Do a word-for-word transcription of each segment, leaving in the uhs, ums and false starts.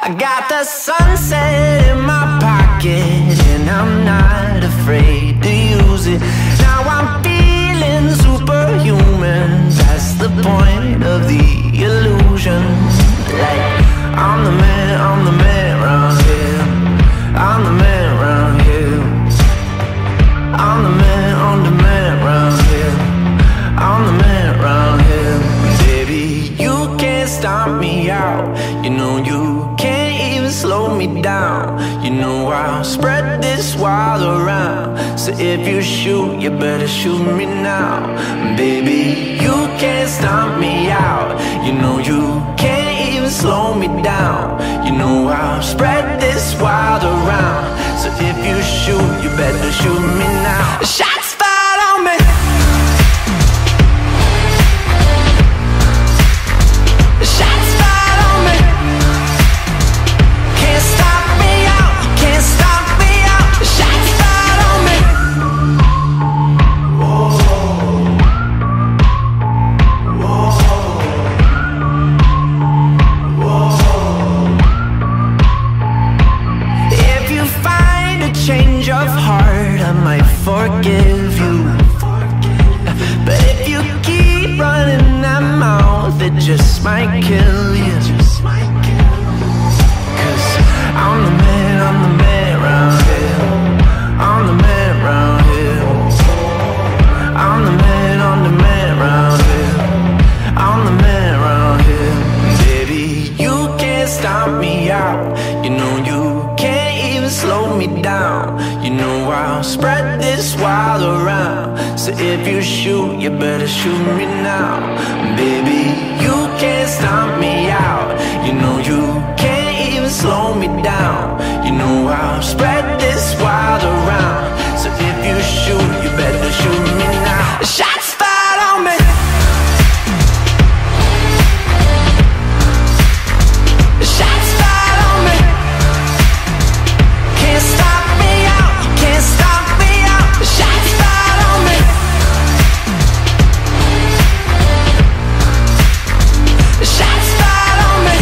I got the sunset in my pocket, and I'm not afraid to use it. Now I'm feeling superhuman. That's the point of the illusion. Like, I'm the man, I'm the man round here. I'm the man round here. I'm the man, I'm the man round here. I'm the man round here. Baby, you can't stop me out. You know you can't even slow me down. You know I'll spread this wild around. So if you shoot, you better shoot me now. Baby, you can't stop me out. You know you can't even slow me down. You know I'll spread this wild around. So if you shoot, you better shoot me now. Shots fired on me. Shots fired. Forgive you, but if you keep running that mouth, it just might kill you. Cause I'm the man, I'm the man round here. I'm the man round here. I'm the man, I'm the man round here. I'm the man round here. Baby, you can't stop me out. You know you can't even slow me down. You know I'll spread this wild around. So if you shoot, you better shoot me now. Baby, you can't stop me out. You know you can't even slow me down. You know I'll spread this wild around. So if you shoot, you better shoot me now. Shots fired on me. Shots fired on me. Can't stop me out. Can't stop. Shots fired on me. Shots fired on me.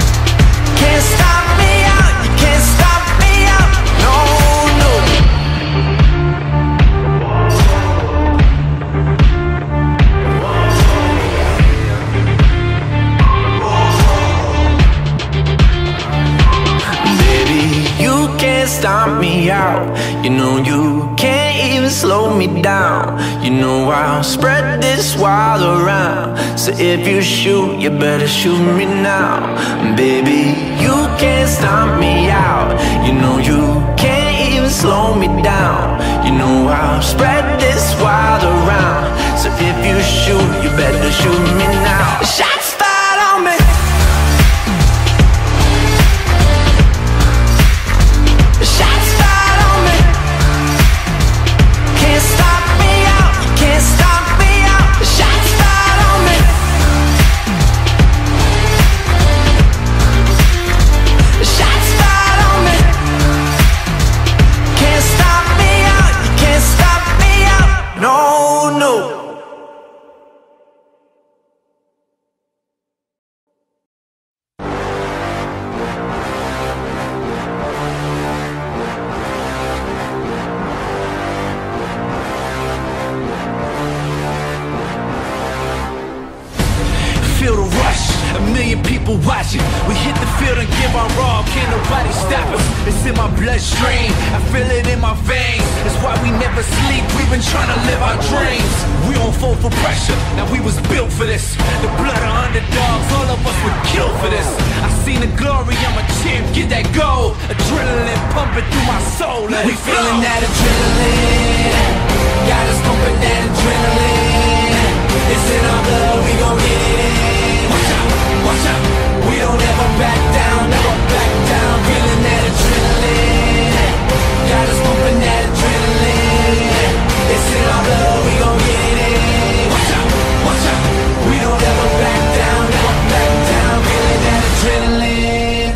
Can't stop me out. You can't stop me out. No, no. Baby, you can't stop me out. You know you can't even slow me down. You know I'll spread this wild around. So if you shoot, you better shoot me now. Baby, you can't stop me out. You know you can't even slow me down. You know I'll spread this wild around. So if you shoot, you better shoot me now. Shots fired on me. Shots fired on me. Can't stop me out, can't stop me out. Shots fired on me. Shots fired on me. Can't stop me out, can't stop me out. No, no. Watch it. We hit the field and give our all. Can't nobody stop us. It's in my bloodstream. I feel it in my veins. It's why we never sleep. We've been trying to live our dreams. We don't fall for pressure. Now we was built for this. The blood of underdogs. All of us were killed for this. I seen the glory. I'm a champ. Get that gold. Adrenaline pumping through my soul. Let we feeling that adrenaline. Got us pumping that adrenaline. It's in our blood. We gon' get it. Watch out. Watch out. We don't ever back down, never back down. Feeling that adrenaline. Got us pumping that adrenaline. It's in our blood, we gon' get it. Watch out, watch out. We don't ever back down, never back down. Feeling that adrenaline.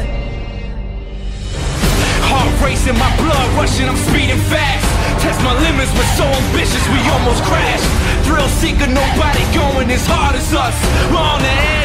Heart racing, my blood rushing, I'm speeding fast. Test my limits, we're so ambitious, we almost crashed. Thrill seeker, nobody going as hard as us. We're on the edge.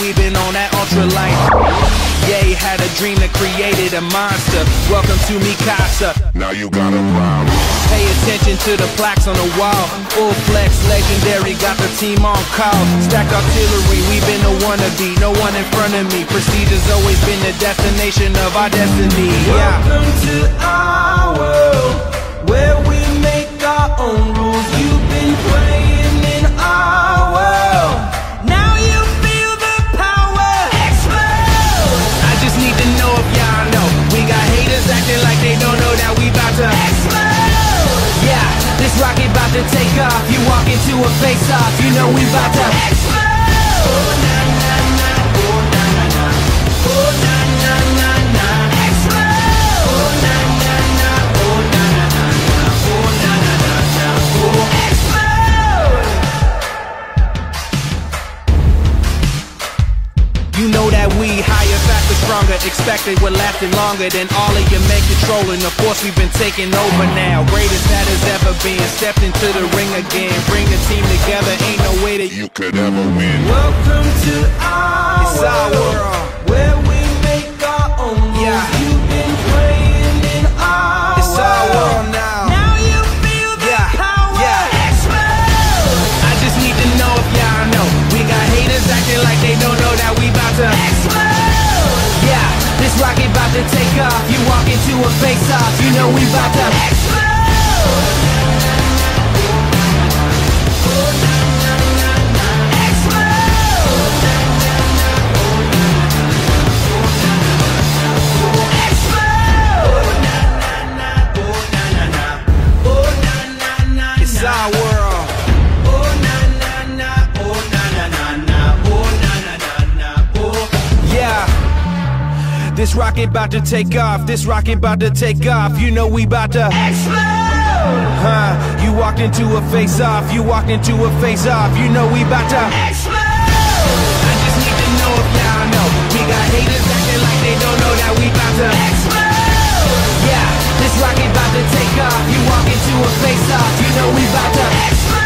we've been on that ultralight. Yay, had a dream that created a monster. Welcome to Mikasa. Now you got a problem. Pay attention to the plaques on the wall. Full flex, legendary, got the team on call. Stack artillery, we've been a wannabe. No one in front of me. Prestige has always been the destination of our destiny. Yeah. Welcome to our world, where we make our own rules. You've been playing in our world. Now you feel the power explode. I just need to know if y'all know. We got haters acting like they don't know that we about to explode. Yeah, this rocket about to take off. You walk into a face-off, you know we about to explode. You know that we higher, faster, stronger. Expected we're lasting longer than all of your men controlling the force we've been taking over now. Greatest that has ever been. Stepped into the ring again. Bring the team together. Ain't no way that you could ever win. Welcome to our, it's our world, where we make our own rules. Yeah. You've been playing in our, it's world. Our world now. Now you feel the yeah. power yeah. explode. I just need to know if y'all know. We got haters acting like they don't know that we explode. Yeah, this rocket about to take off. You walk into a face-off, you know we about to explode. Explode. Explode. It's our world. This rocket about to take off, this rocket about to take off, you know we about to explode. Huh, you walked into a face-off, you walked into a face-off, you know we about to explode. I just need to know if y'all know. We got haters acting like they don't know that we about to explode. Yeah, this rocket about to take off, you walk into a face-off, you know we about to explode.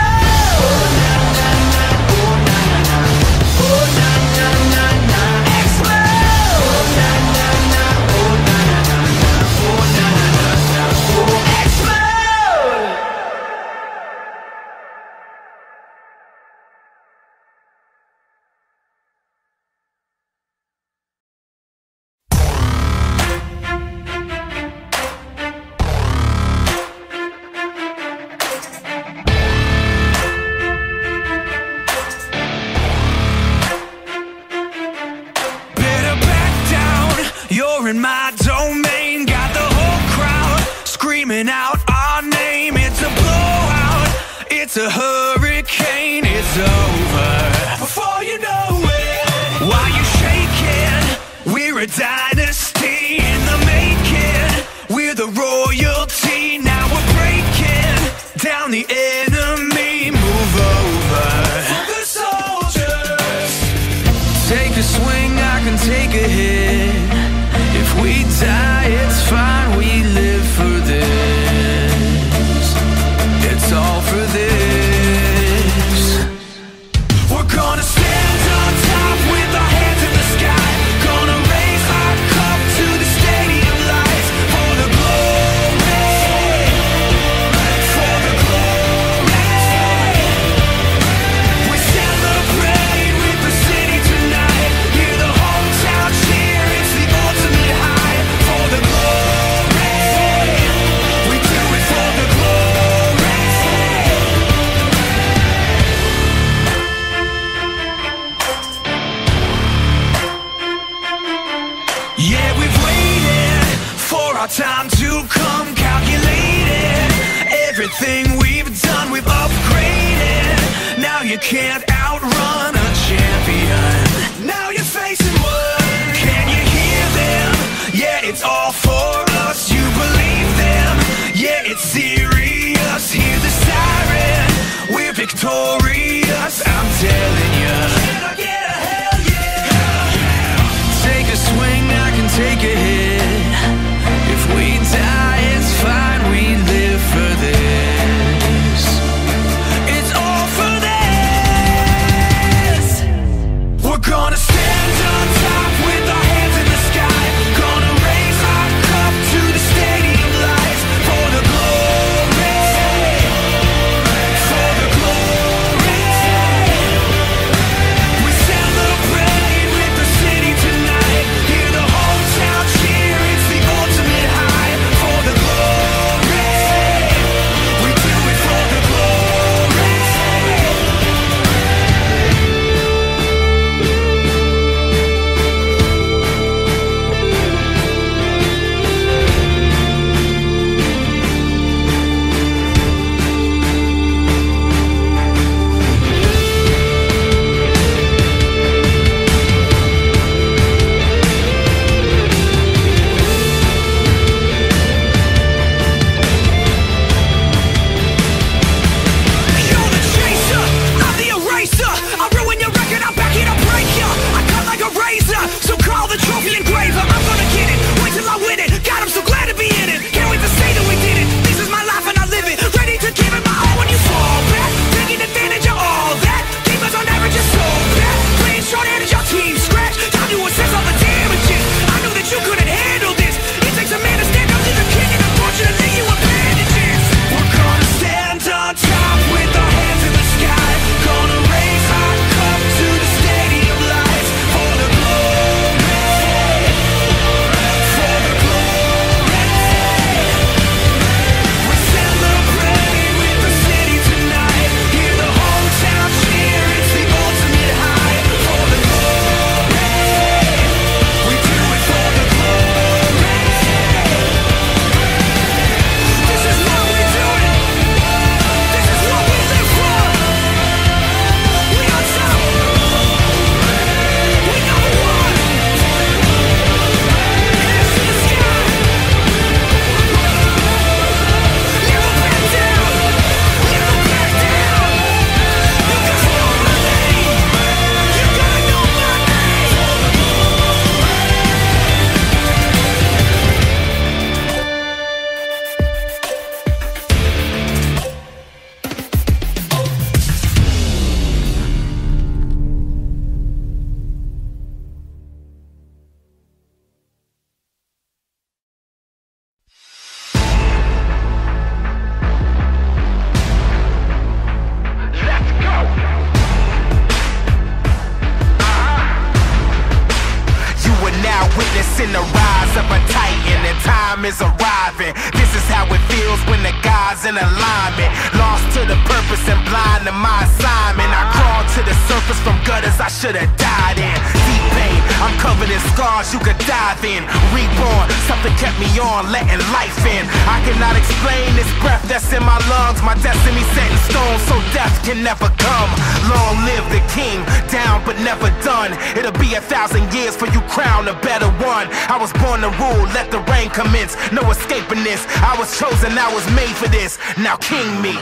witnessing the rise of a titan, and time is arriving. This is how it feels when the guy's in alignment, lost to the purpose and blind to my assignment. I crawled to the surface from gutters I should have died in. Deep pain, I'm covered in scars you could dive in. Reborn, something kept me on, letting life in. I cannot explain this breath that's in my lungs. My destiny set in stone, so death can never come. Long live the king, down but never done. It'll be a thousand years for you crown a better one. I was born to rule, let the reign commence. No escaping this, I was chosen, I was made for this. Now king me.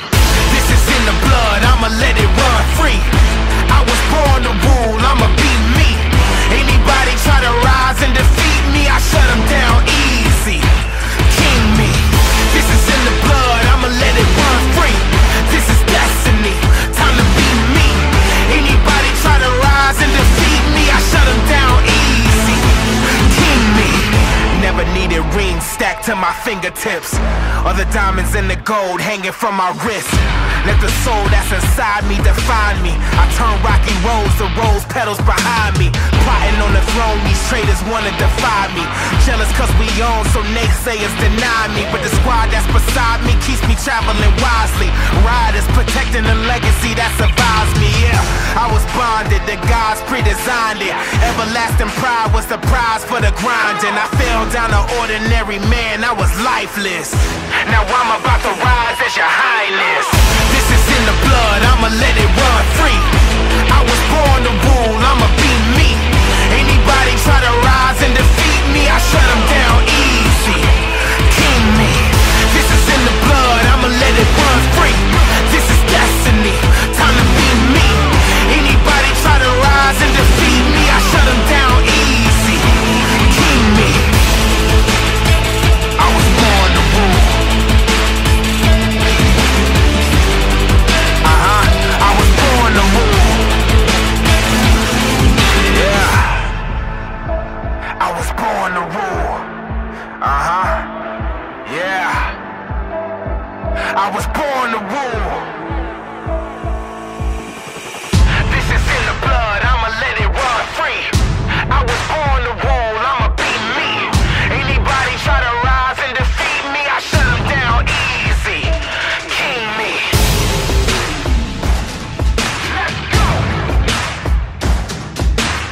This is in the blood, I'ma let it run free. I was born to rule, I'ma be me. Anybody try to rise and defeat me, I shut them down easy. King me. This is in the blood, I'ma let it run free. This is destiny, time to be me. Anybody try to rise and defeat me, I shut them down easy. King me. Never needed rings stacked to my fingertips, or the diamonds and the gold hanging from my wrist. Let the soul that's inside me define me. I turn rocky roads to rose petals behind me. Plotting on the throne, these traitors wanna defy me. Jealous cause we own, so naysayers deny me. But the squad that's beside me keeps me traveling wisely. Riders protecting the legacy that survives me, yeah. I was bonded, the gods pre-designed it. Everlasting pride was the prize for the grinding. I fell down an ordinary man, I was lifeless. Now I'm about to rise as your highness. This is in the blood, I'ma let it run free. I was born to rule, I'ma be me. Anybody try to rise and defeat me, I shut them down easy. King me. This is in the blood, I'ma let it run free. This is destiny, time to be me. Anybody try to rise and defeat me, I shut them down easy. King me. I was born to rule. I was born to rule. This is in the blood, I'ma let it run free. I was born to rule, I'ma be me. Anybody try to rise and defeat me, I shut them down easy. King me. Let's go.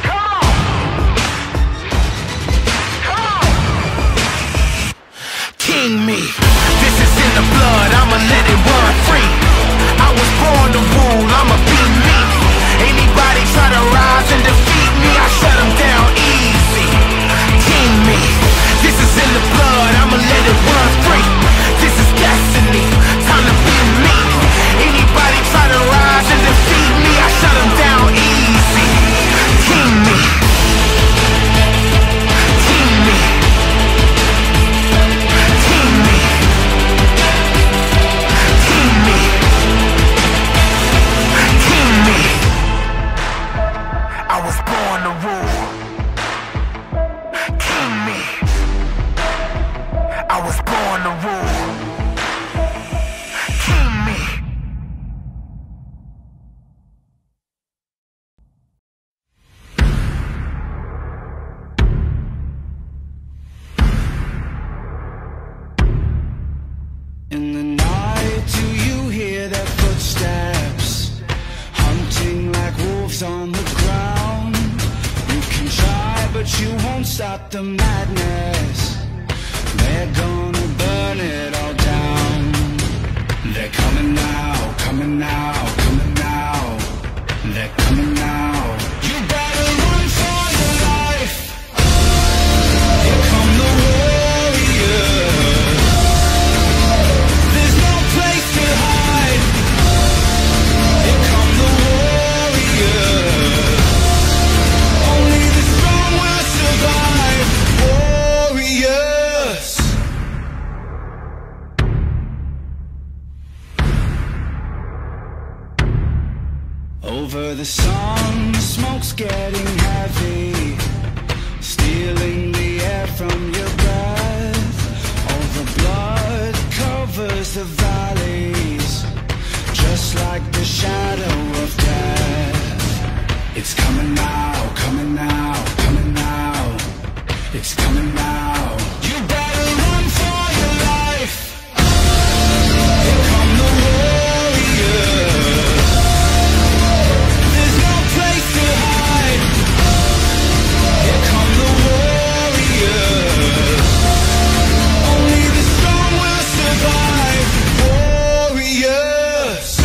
Come on. Come on. King me. The blood, I'ma let it run free. I was born to rule, I'ma be me. Anybody try to rise and defeat me, I shut them down easy. King me. This is in the blood, I'ma let it run free. This is destiny, time to be me. Anybody try to rise and defeat me, I shut them down easy. King me. King me. King me. It's coming now, coming now, coming now. It's coming now. You better run for your life. Here come the warriors. There's no place to hide. Here come the warriors. Only the strong will survive. Warriors.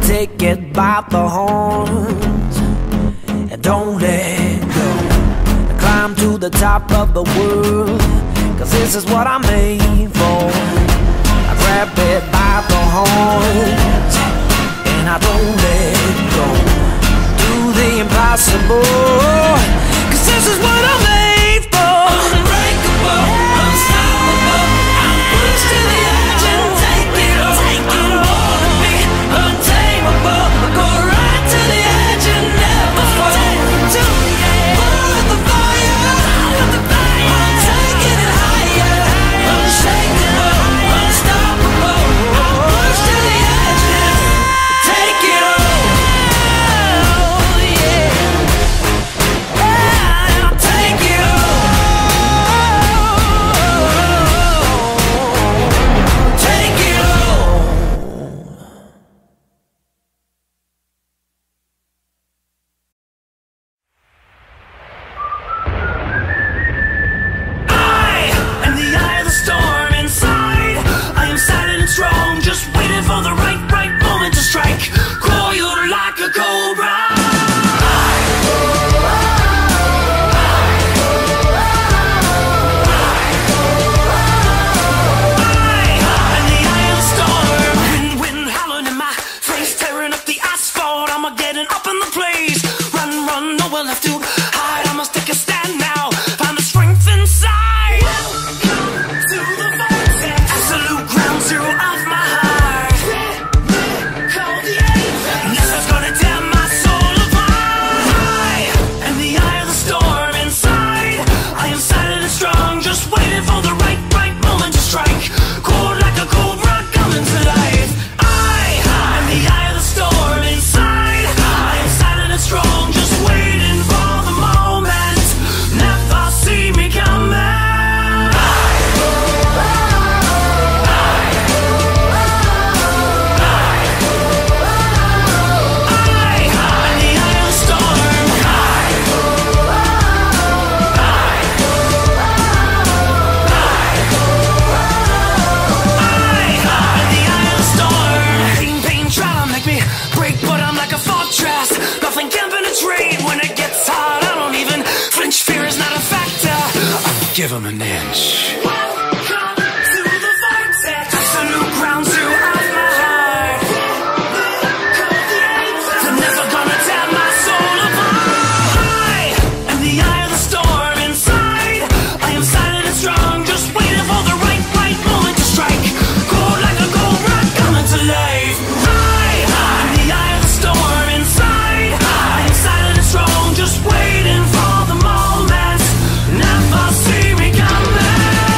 Take it by the horns and don't let go. I climb to the top of the world, cause this is what I'm made for. I grab it by the horns and I don't let go. Do the impossible, cause this is what I'm made for. Unbreakable, unstoppable, I'm pushed to the edge and take it all. I'm born to be untamed. Go right to the edge and never fall to the edge. Burn the fire, burn the fire. I'm taking it higher, unshakable, unstoppable. I'm pushed to the edge and take it all, yeah. Give him an inch. Welcome to the vortex. That's a new ground to hide my heart. Look of the apes. I'm never gonna tear my soul apart. I am the eye of the storm inside. I am silent and strong, just waiting for the right, right moment to strike. Cold like a gold rock, coming to life. I am the eye of the storm inside. I am silent and strong, just waiting for the moment. Never see me coming.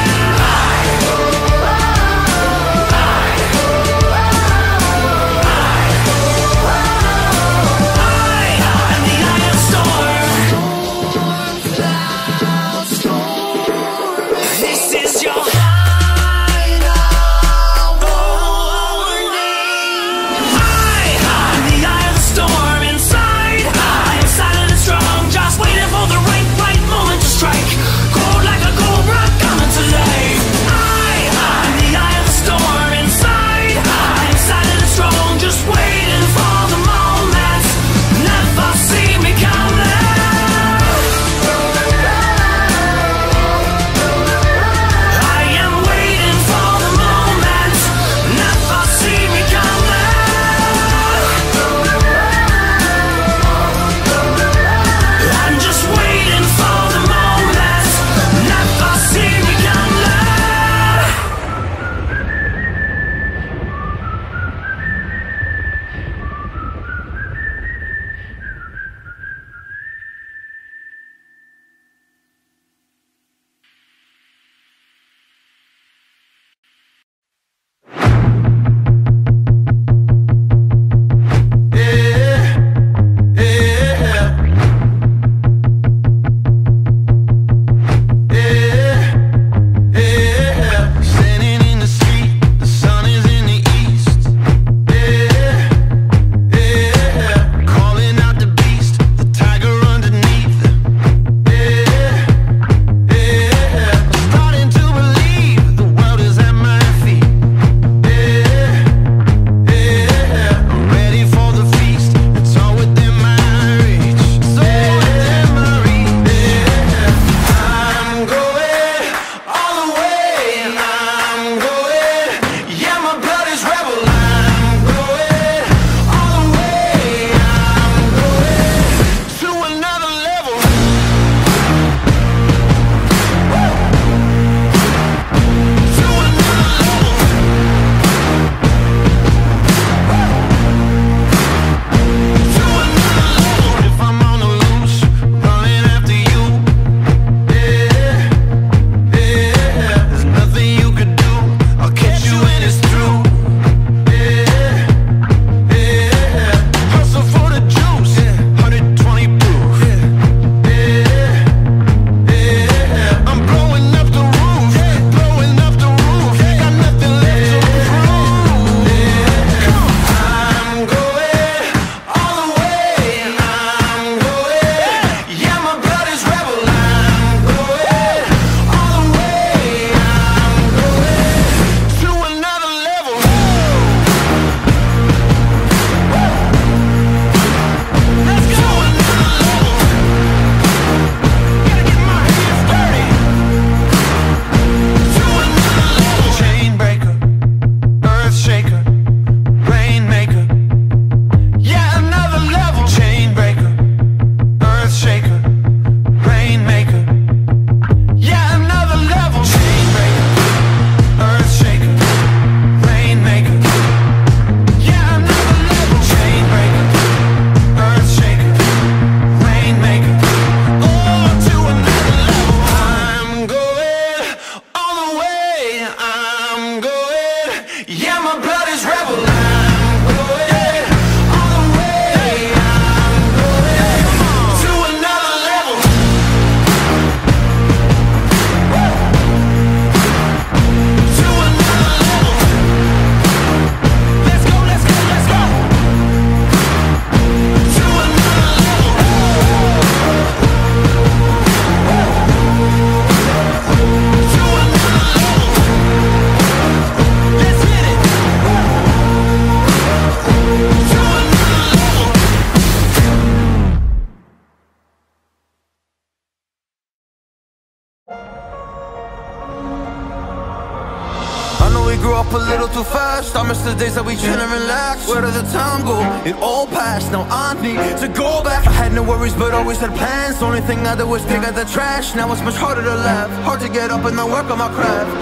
grew up a little too fast. I miss the days that we chill and relax. Where did the time go? It all passed. Now I need to go back. I had no worries but always had plans. Only thing I did was pick out the trash. Now it's much harder to laugh, hard to get up and then work on my craft.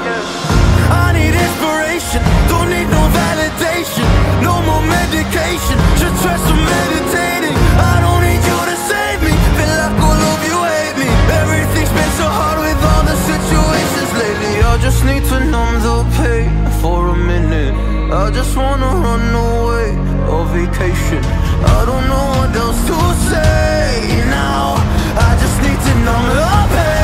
I need inspiration, don't need no validation. No more medication, just try some meditating. I don't need you to save me, feel like all of you hate me. Everything's been so hard with all the situations lately. I just need to numb the pain for a minute. I just wanna run away on vacation. I don't know what else to say now. I just need to numb the pain.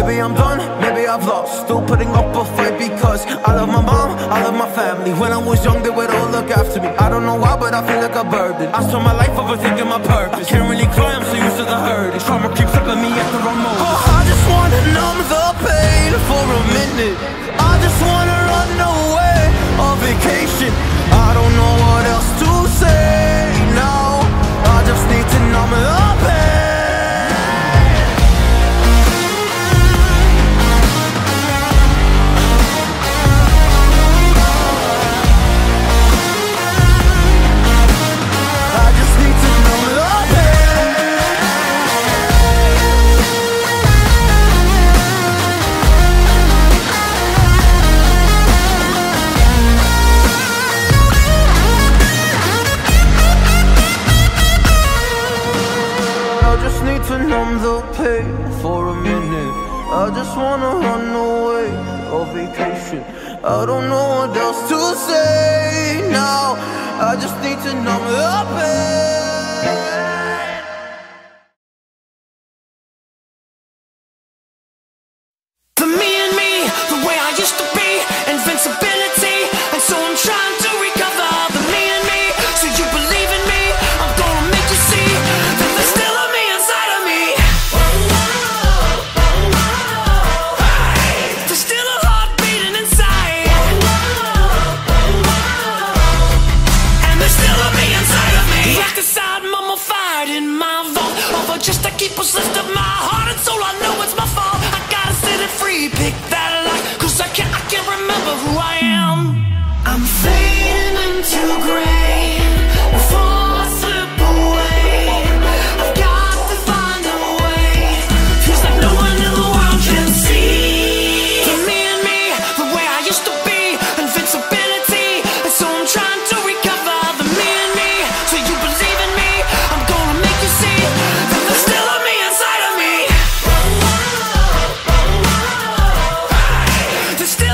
Maybe I'm done, maybe I've lost. Still putting up a fight because I love my mom, I love my family. When I was young, they would all look after me. I don't know why, but I feel like a burden. I spent my life overthinking my purpose. I can't really cry, I'm so used to the hurting. Trauma keeps flipping me at the wrong moment. Oh, I just wanna numb the pain for a minute. I just wanna run away on vacation. I don't know what else to say now. I just need to numb the pain. I don't know what else to say now. I just need to numb the pain. Still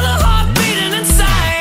a heart beating inside.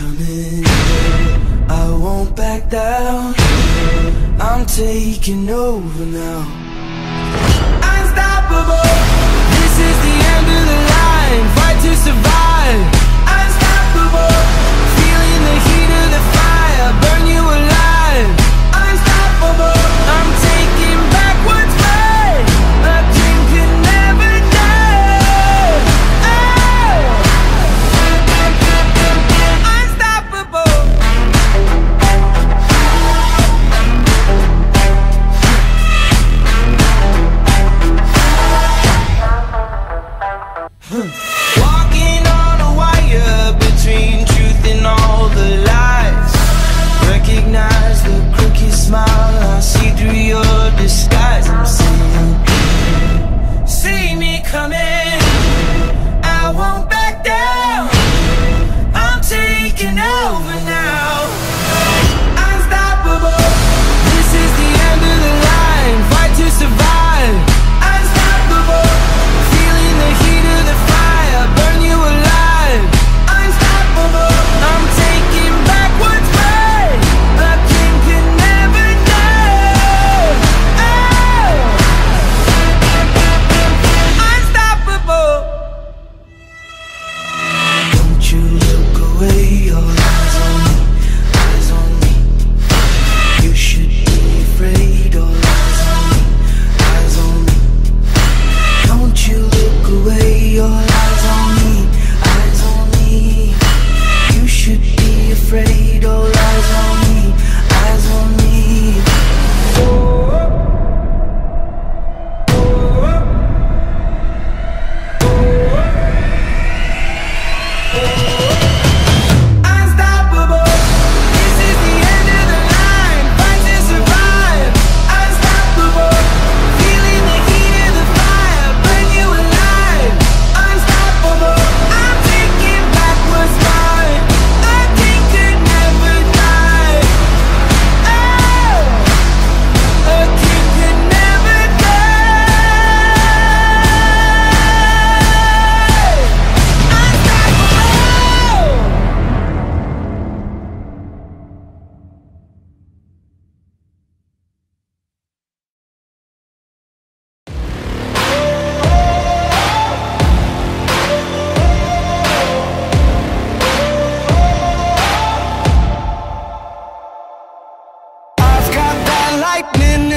coming, I won't back down, I'm taking over now. Unstoppable, this is the end of the line, fight to survive. Unstoppable, feeling the heat of the fire, burn you alive. Unstoppable, I'm taking back what's mine, a dream can never die. Oh. Unstoppable. Walking on a wire between truth and all the lies. Recognize the crooked smile, I see through your disguise. I'm saying, see me coming, I won't back down, I'm taking over now. Unstoppable, this is the end of the line, fight to survive. Unstoppable, feeling the heat of the fire, burn you alive. Unstoppable, I'm taking back what's mine, a king can never die. Oh. Unstoppable. Don't you look away, your eyes on me, eyes on me. You should be afraid, all eyes on me, eyes on me. Don't you look away, your eyes on me, eyes on me. You should be afraid, all eyes on me, eyes on me. Unstoppable, this is the end of the line, fight to survive. Unstoppable, feeling the heat of the fire, burn you alive. Unstoppable, I'm taking back what's mine, a king could never die. Oh, a king could never die. Unstoppable. I've got that lightning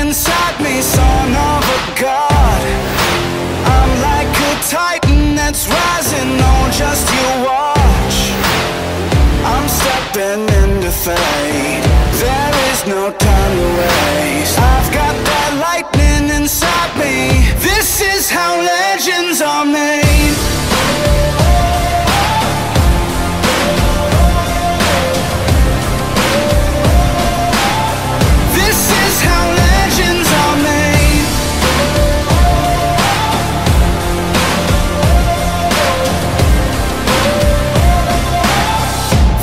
inside me, son of a god. I'm like a titan that's rising on just you watch. I'm stepping into fate, there is no time to waste. I've got that lightning inside me, this is how legends are made. This is how legends are made.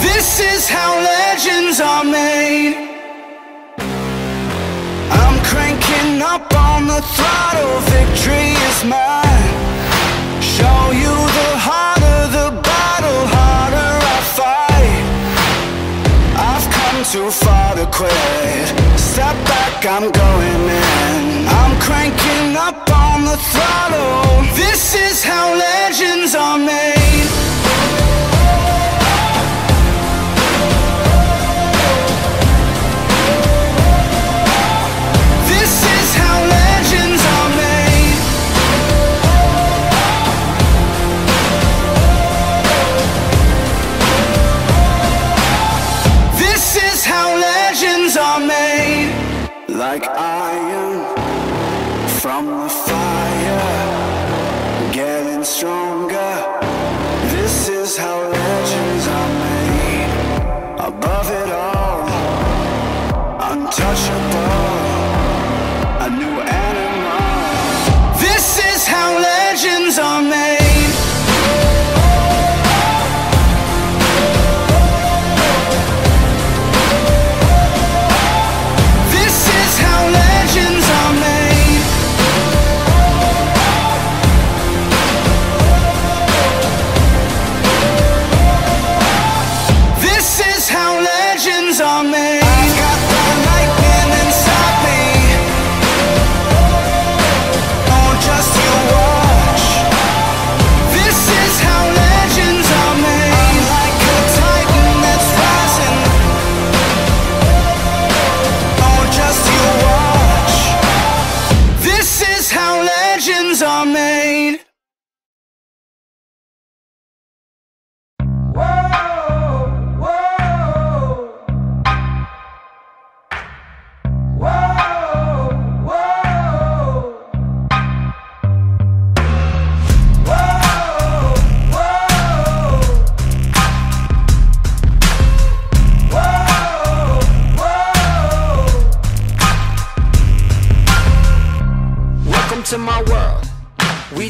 This is how legends are made. I'm cranking up on the throttle, victory is mine. Show you the harder the battle, harder I fight. I've come too far to quit, step back, I'm going in. I'm cranking up on the throttle, this is how legends are made. This is how legends are made. This is how legends are made. Like iron from the fire, getting stronger,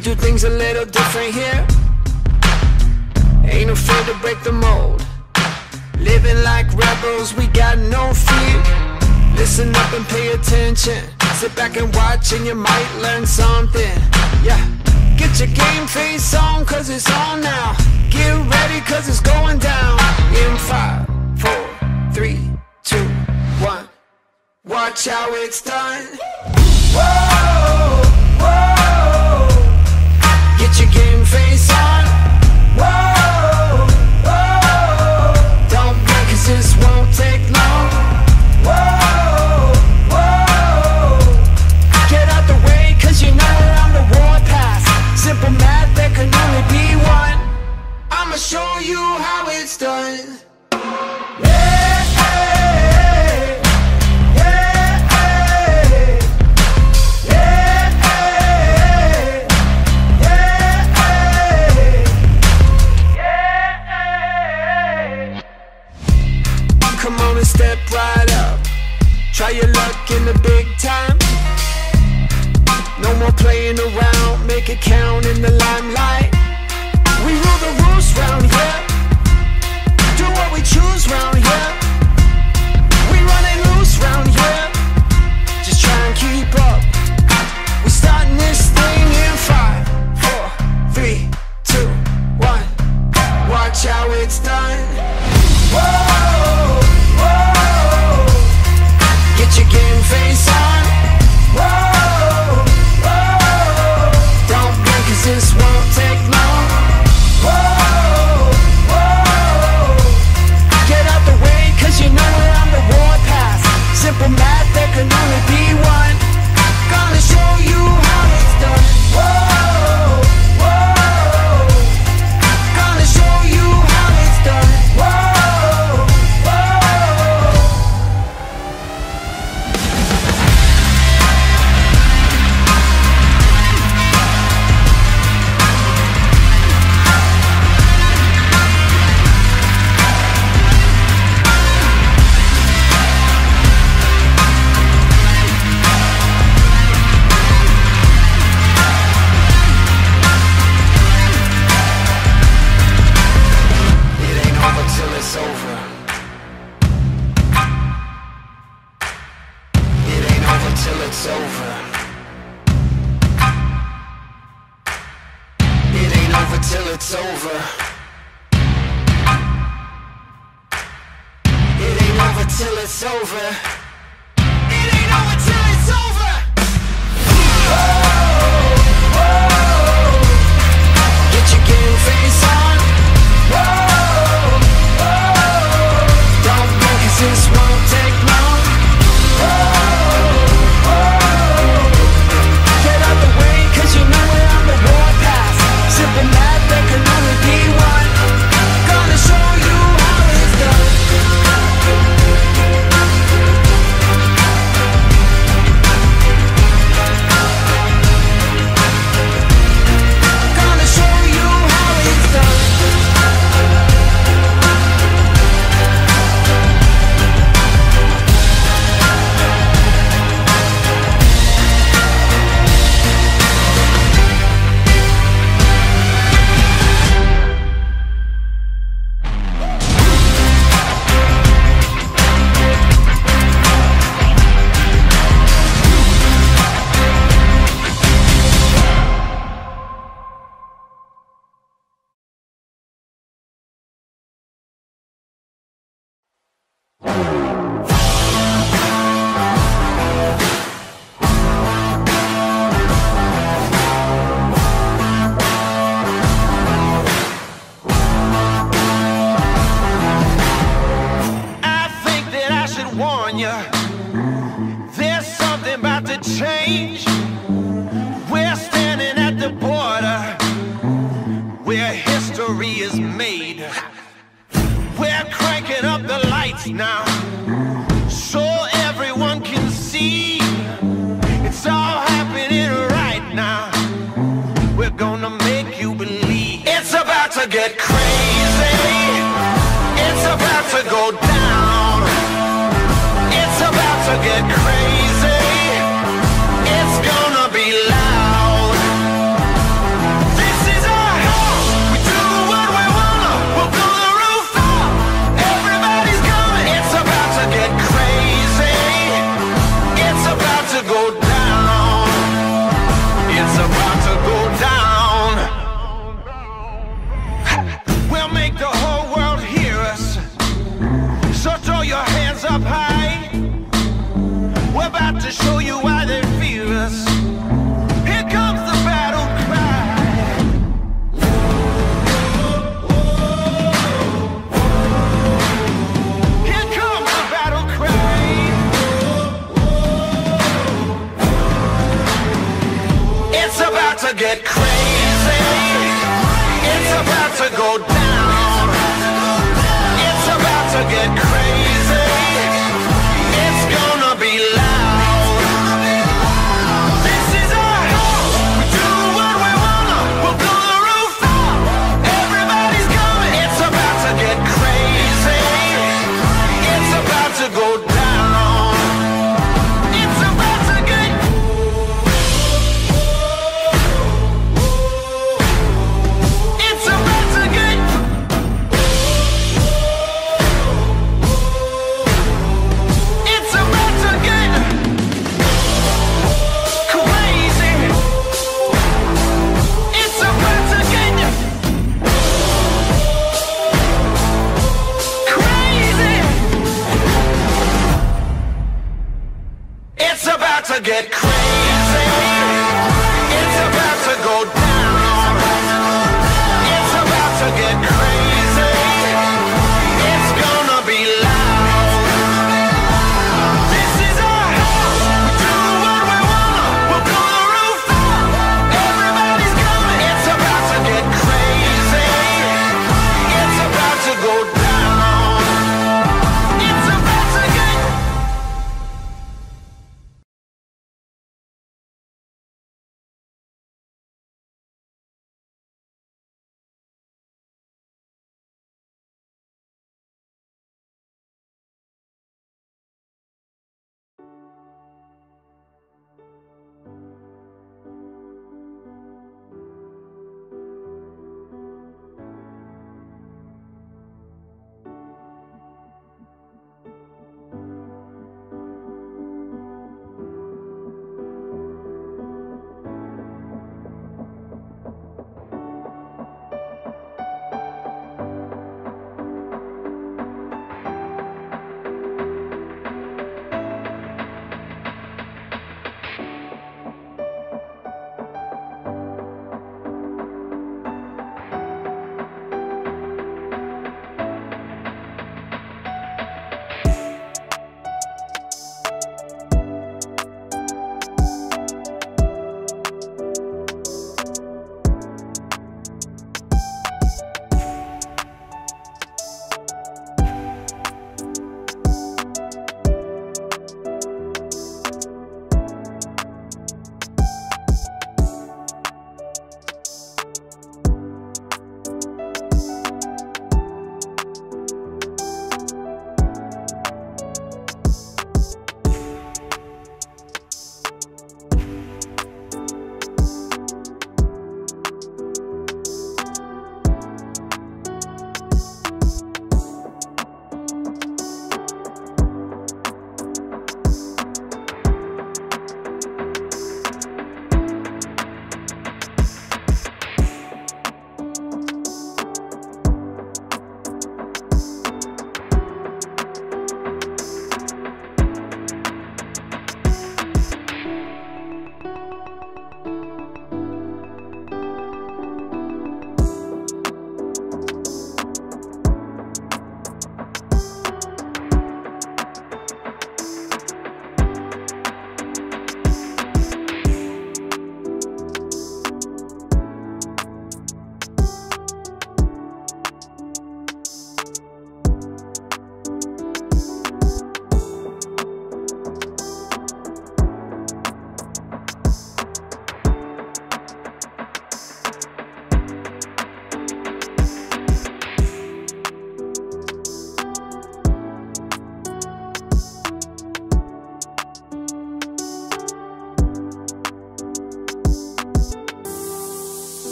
we do things a little different here. Ain't afraid to break the mold. Living like rebels, we got no fear. Listen up and pay attention. Sit back and watch and you might learn something. Yeah, get your game face on, cause it's on now. Get ready, cause it's going down. In five, four, three, two, one. Watch how it's done. Whoa, whoa. Get your game face on. Whoa, whoa. Don't blink, cause this won't take long. Whoa, whoa. Get out the way, cause you know I'm the warpath. Simple math, there can only be one. I'ma show you how it's done. Step right up, try your luck in the big time. No more playing around, make it count in the limelight. We rule the rules round here, do what we choose round here. We run it loose round here, just try and keep up. We're starting this thing in five, four, three, two, one. Watch how it's done. Whoa! Get your game face on. Whoa, whoa. Don't blink, cause this won't take long. Whoa, whoa. Get out the way, cause you know I'm the warpath. Simple math, there can only be one. Gonna show you how it's done. Whoa, whoa. Gonna show you how it's done. Whoa. Crazy, it's gonna be loud. to show you why they fear us. Here comes the battle cry. Here comes the battle cry. It's about to get crazy. It's about to go down. It's about to get crazy. Get crazy.